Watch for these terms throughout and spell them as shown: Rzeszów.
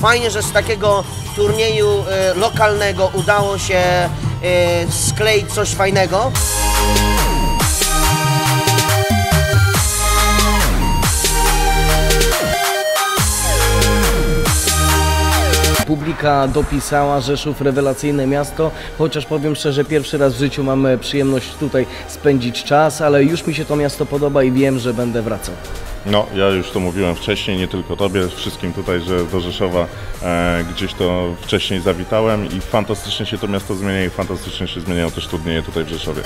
Fajnie, że z takiego turnieju lokalnego udało się skleić coś fajnego. Publika dopisała Rzeszów rewelacyjne miasto, chociaż powiem szczerze, pierwszy raz w życiu mam przyjemność tutaj spędzić czas, ale już mi się to miasto podoba i wiem, że będę wracał. No, ja już to mówiłem wcześniej, nie tylko Tobie, wszystkim tutaj, że do Rzeszowa gdzieś to wcześniej zawitałem i fantastycznie się to miasto zmienia i fantastycznie się zmieniają też turnieje tutaj w Rzeszowie.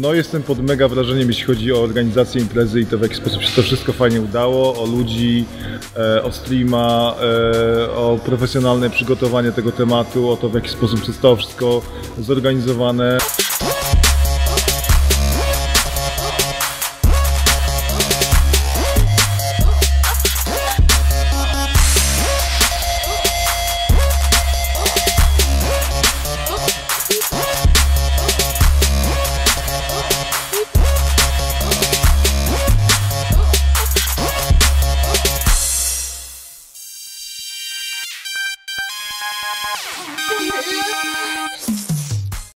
No, jestem pod mega wrażeniem, jeśli chodzi o organizację imprezy i to, w jaki sposób się to wszystko fajnie udało, o ludzi, o streama, o profesjonalne przygotowanie tego tematu, o to, w jaki sposób zostało wszystko zorganizowane. Yeah.